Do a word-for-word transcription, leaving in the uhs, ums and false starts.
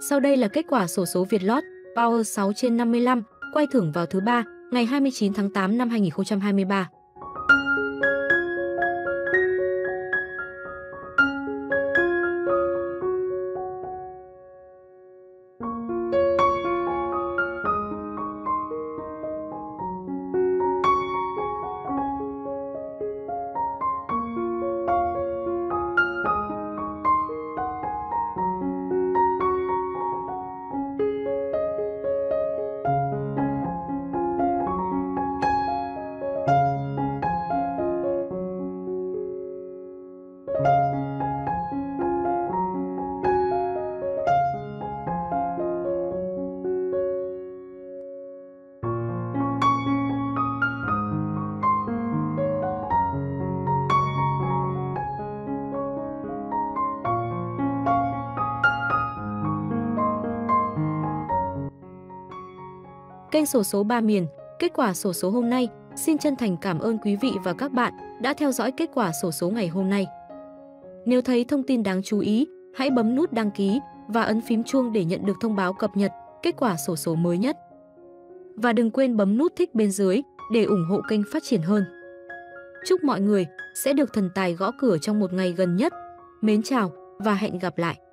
Sau đây là kết quả xổ số Vietlott Power sáu trên năm mươi lăm, quay thưởng vào thứ ba, ngày hai mươi chín tháng tám năm hai nghìn không trăm hai mươi ba. Kênh xổ số Ba Miền, kết quả xổ số hôm nay. Xin chân thành cảm ơn quý vị và các bạn đã theo dõi kết quả xổ số ngày hôm nay. Nếu thấy thông tin đáng chú ý, hãy bấm nút đăng ký và ấn phím chuông để nhận được thông báo cập nhật kết quả xổ số mới nhất. Và đừng quên bấm nút thích bên dưới để ủng hộ kênh phát triển hơn. Chúc mọi người sẽ được thần tài gõ cửa trong một ngày gần nhất. Mến chào và hẹn gặp lại!